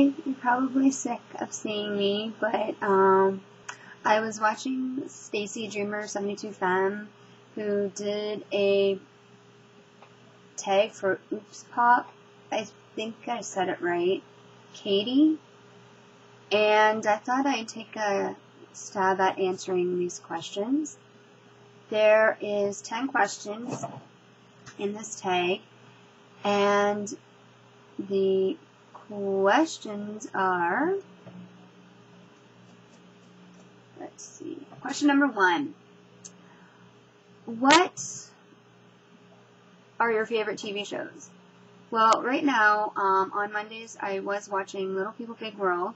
You're probably sick of seeing me, but I was watching Stacey Dreamer72 Femme, who did a tag for Oops Pop. I think I said it right, Katie. And I thought I'd take a stab at answering these questions. There is 10 questions in this tag, and the questions are, let's see, question number 1, what are your favorite TV shows? Well, right now, on Mondays, I was watching Little People, Big World,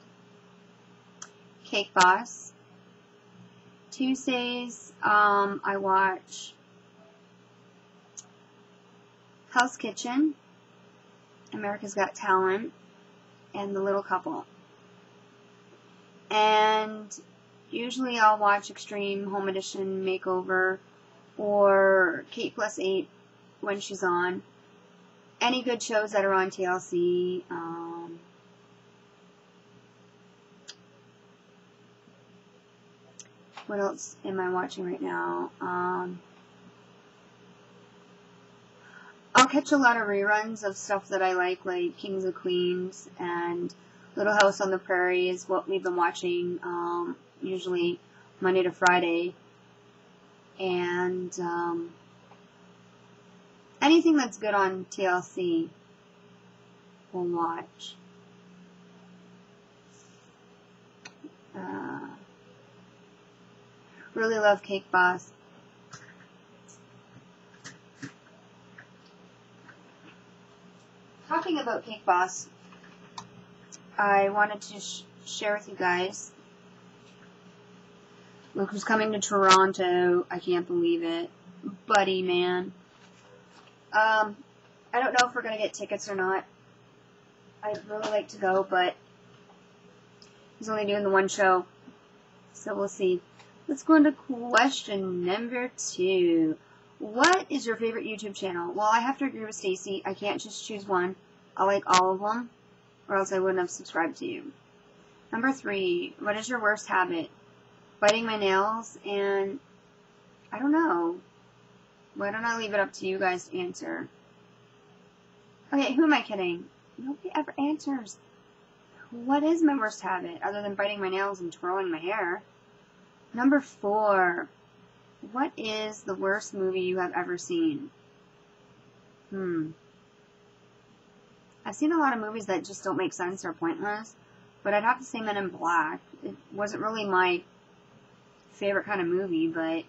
Cake Boss. Tuesdays, I watch House Kitchen, America's Got Talent, and The Little Couple. And usually I'll watch Extreme Home Edition Makeover or Kate Plus 8 when she's on. Any good shows that are on TLC. What else am I watching right now? I'll catch a lot of reruns of stuff that I like Kings and Queens, and Little House on the Prairie is what we've been watching, usually Monday to Friday. And anything that's good on TLC we'll watch. Really love Cake Boss. Talking about Cake Boss, I wanted to share with you guys, look who's coming to Toronto. I can't believe it. Buddy, man. I don't know if we're going to get tickets or not. I'd really like to go, but he's only doing the one show, so we'll see. Let's go into question number 2. What is your favorite YouTube channel? Well, I have to agree with Stacey. I can't just choose one. I like all of them, or else I wouldn't have subscribed to you. Number 3, what is your worst habit? Biting my nails, and I don't know. Why don't I leave it up to you guys to answer? Okay, who am I kidding? Nobody ever answers. What is my worst habit, other than biting my nails and twirling my hair? Number 4, what is the worst movie you have ever seen? I've seen a lot of movies that just don't make sense or pointless, but I'd have to say Men in Black. It wasn't really my favorite kind of movie, but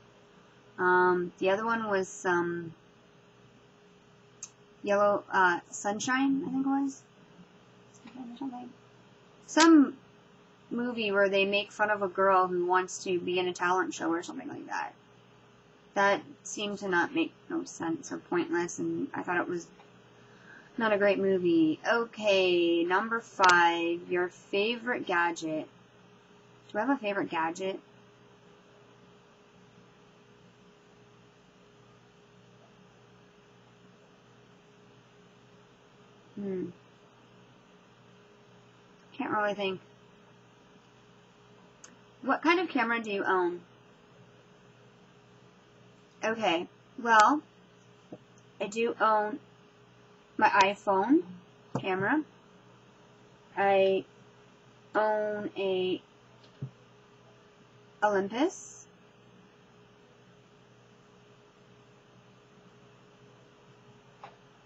the other one was some Sunshine, I think it was. Sunshine or something. Some movie where they make fun of a girl who wants to be in a talent show or something like that. That seemed to not make no sense or pointless, and I thought it was not a great movie. Okay, number 5, your favorite gadget. Do I have a favorite gadget? Can't really think. What kind of camera do you own? Okay, well, I do own my iPhone camera. I own a Olympus.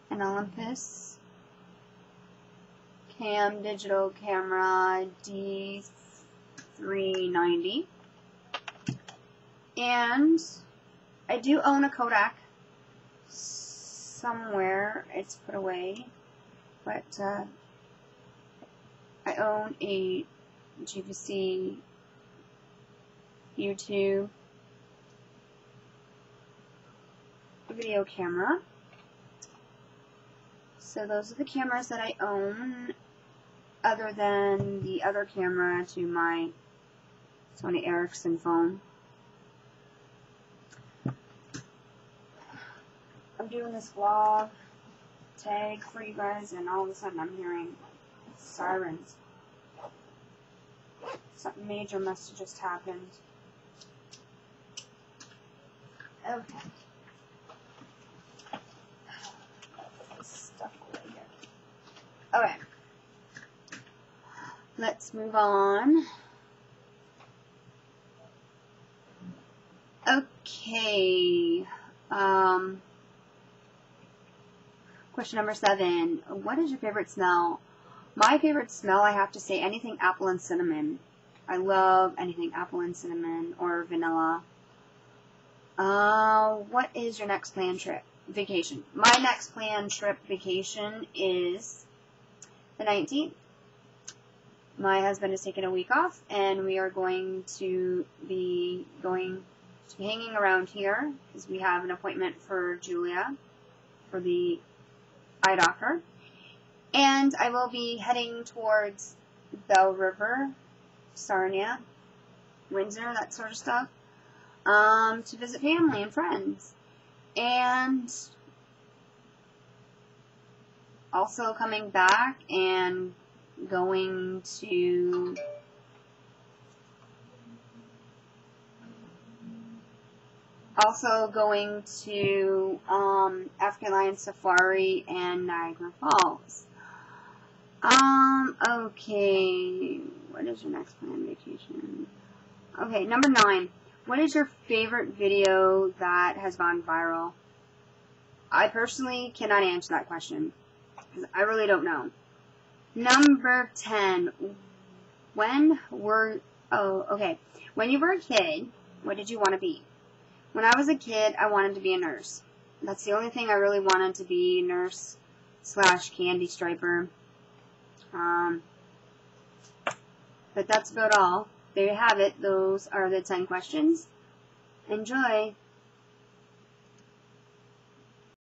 An Olympus Cam digital camera D 390, and I do own a Kodak somewhere. It's put away, but I own a GVC YouTube video camera. So those are the cameras that I own, other than the other camera to my Sony Ericsson phone. I'm doing this vlog tag for you guys, and all of a sudden I'm hearing sirens. Something major must have just happened. Okay. Stuff over here. Okay. Let's move on. Okay. Question number 7. What is your favorite smell? My favorite smell, I have to say, anything apple and cinnamon. I love anything apple and cinnamon or vanilla. What is your next planned trip? Vacation. My next planned trip vacation is the 19th. My husband is taking a week off, and we are going to be hanging around here because we have an appointment for Julia for the eye doctor. And I will be heading towards Bell River, Sarnia, Windsor, that sort of stuff, to visit family and friends. And also coming back and going to African Lion Safari and Niagara Falls. Okay, what is your next planned vacation? Okay, number 9. What is your favorite video that has gone viral? I personally cannot answer that question, because I really don't know. Number 10. When you were a kid, what did you want to be? When I was a kid, I wanted to be a nurse. That's the only thing I really wanted to be, nurse / candy striper. But that's about all. There you have it. Those are the 10 questions. Enjoy!